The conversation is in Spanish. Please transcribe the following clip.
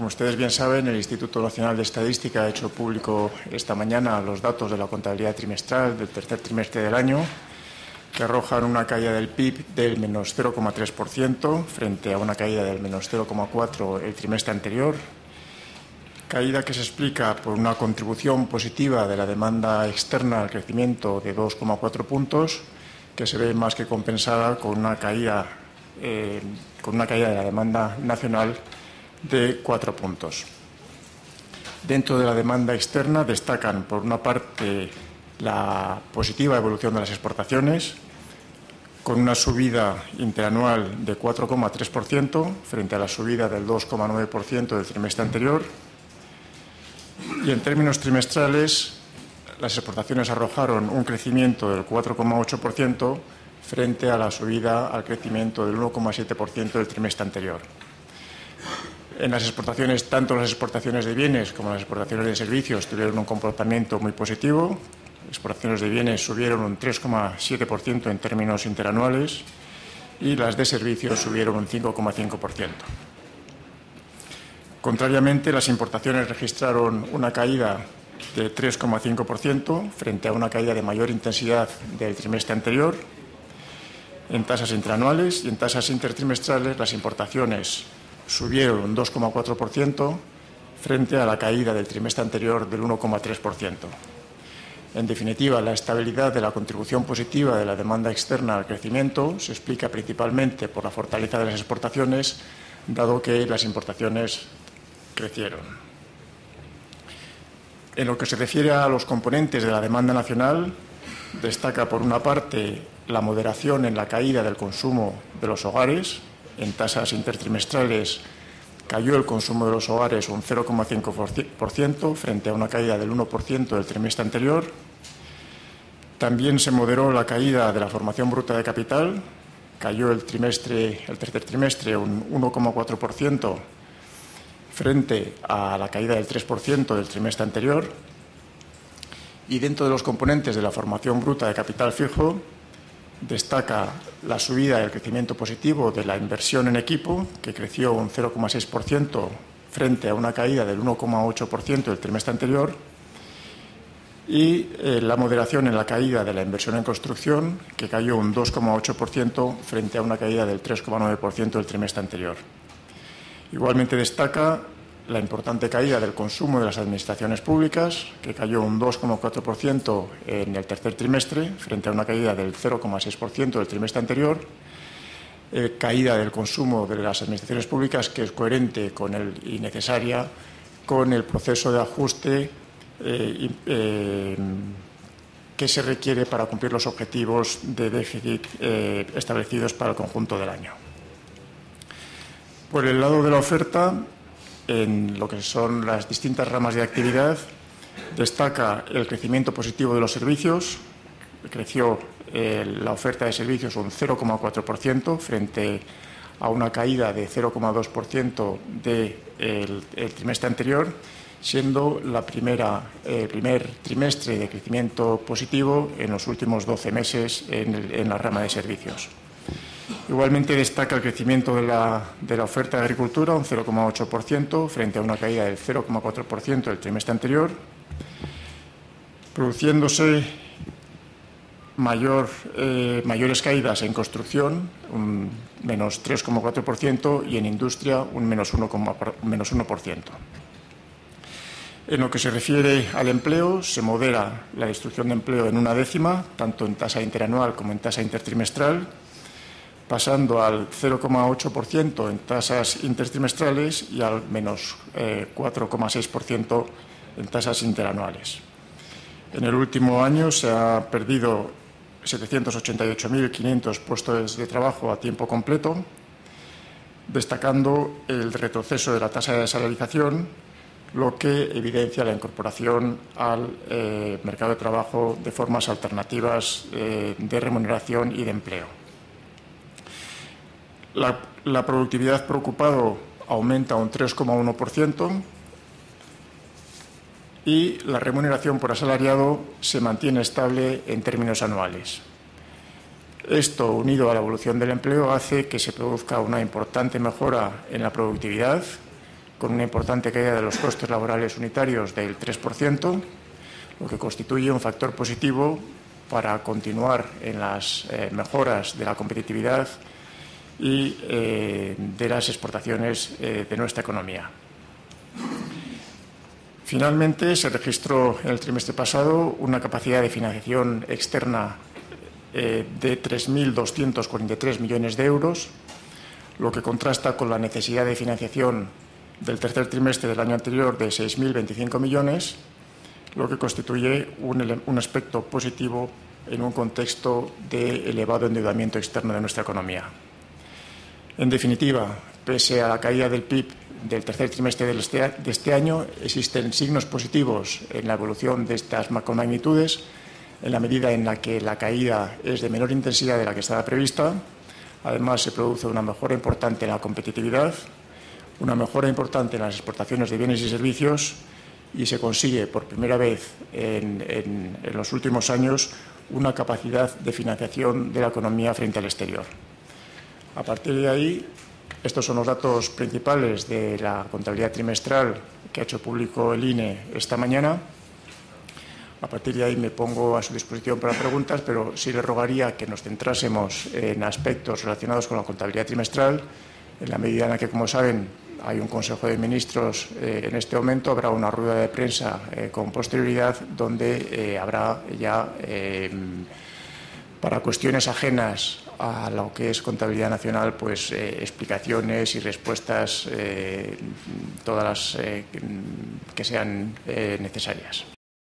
Como ustedes bien saben, el Instituto Nacional de Estadística ha hecho público esta mañana los datos de la contabilidad trimestral del tercer trimestre del año, que arrojan una caída del PIB del menos 0,3% frente a una caída del menos 0,4% el trimestre anterior, caída que se explica por una contribución positiva de la demanda externa al crecimiento de 2,4 puntos, que se ve más que compensada con una caída de la demanda nacional de 4 puntos. Dentro de la demanda externa destacan, por una parte, la positiva evolución de las exportaciones, con una subida interanual de 4,3% frente a la subida del 2,9% del trimestre anterior. Y en términos trimestrales, las exportaciones arrojaron un crecimiento del 4,8% frente a la subida al crecimiento del 1,7% del trimestre anterior. En las exportaciones, tanto las exportaciones de bienes como las exportaciones de servicios tuvieron un comportamiento muy positivo. Las exportaciones de bienes subieron un 3,7% en términos interanuales y las de servicios subieron un 5,5%. Contrariamente, las importaciones registraron una caída de 3,5% frente a una caída de mayor intensidad del trimestre anterior. En tasas interanuales y en tasas intertrimestrales, las importaciones subieron un 2,4% frente a la caída del trimestre anterior del 1,3%. En definitiva, la estabilidad de la contribución positiva de la demanda externa al crecimiento se explica principalmente por la fortaleza de las exportaciones, dado que las importaciones crecieron. En lo que se refiere a los componentes de la demanda nacional, destaca por una parte la moderación en la caída del consumo de los hogares. En tasas intertrimestrales cayó el consumo de los hogares un 0,5% frente a una caída del 1% del trimestre anterior. También se moderó la caída de la formación bruta de capital. Cayó el tercer trimestre un 1,4% frente a la caída del 3% del trimestre anterior. Y dentro de los componentes de la formación bruta de capital fijo, destaca la subida del crecimiento positivo de la inversión en equipo, que creció un 0,6% frente a una caída del 1,8% del trimestre anterior, y la moderación en la caída de la inversión en construcción, que cayó un 2,8% frente a una caída del 3,9% del trimestre anterior. Igualmente destaca la importante caída del consumo de las administraciones públicas, que cayó un 2,4% en el tercer trimestre, frente a una caída del 0,6% del trimestre anterior, caída del consumo de las administraciones públicas que es coherente y necesaria con el proceso de ajuste que se requiere para cumplir los objetivos de déficit establecidos para el conjunto del año. Por el lado de la oferta, en lo que son las distintas ramas de actividad, destaca el crecimiento positivo de los servicios. Creció la oferta de servicios un 0,4% frente a una caída de 0,2% del trimestre anterior, siendo el primer trimestre de crecimiento positivo en los últimos 12 meses en la rama de servicios. Igualmente destaca el crecimiento de la oferta de agricultura, un 0,8%, frente a una caída del 0,4% del trimestre anterior, produciéndose mayores caídas en construcción, un menos 3,4%, y en industria, un menos 1%. En lo que se refiere al empleo, se modera la destrucción de empleo en 1/10, tanto en tasa interanual como en tasa intertrimestral, pasando al 0,8% en tasas intertrimestrales y al menos 4,6% en tasas interanuales. En el último año se ha perdido 788.500 puestos de trabajo a tiempo completo, destacando el retroceso de la tasa de salarización, lo que evidencia la incorporación al mercado de trabajo de formas alternativas de remuneración y de empleo. La productividad por ocupado aumenta un 3,1% y la remuneración por asalariado se mantiene estable en términos anuales. Esto, unido a la evolución del empleo, hace que se produzca una importante mejora en la productividad, con una importante caída de los costes laborales unitarios del 3%, lo que constituye un factor positivo para continuar en las mejoras de la competitividad y de las exportaciones de nuestra economía. Finalmente, se registró en el trimestre pasado una capacidad de financiación externa de 3.243 millones de euros, lo que contrasta con la necesidad de financiación del tercer trimestre del año anterior de 6.025 millones, lo que constituye un aspecto positivo en un contexto de elevado endeudamiento externo de nuestra economía. En definitiva, pese a la caída del PIB del tercer trimestre de este año, existen signos positivos en la evolución de estas macromagnitudes, en la medida en la que la caída es de menor intensidad de la que estaba prevista. Además, se produce una mejora importante en la competitividad, una mejora importante en las exportaciones de bienes y servicios, y se consigue por primera vez en los últimos años una capacidad de financiación de la economía frente al exterior. A partir de ahí, estos son los datos principales de la contabilidad trimestral que ha hecho público el INE esta mañana. A partir de ahí me pongo a su disposición para preguntas, pero sí le rogaría que nos centrásemos en aspectos relacionados con la contabilidad trimestral, en la medida en la que, como saben, hay un Consejo de Ministros en este momento, habrá una rueda de prensa con posterioridad donde habrá ya, para cuestiones ajenas a lo que es contabilidad nacional, pues explicaciones y respuestas, todas las que sean necesarias.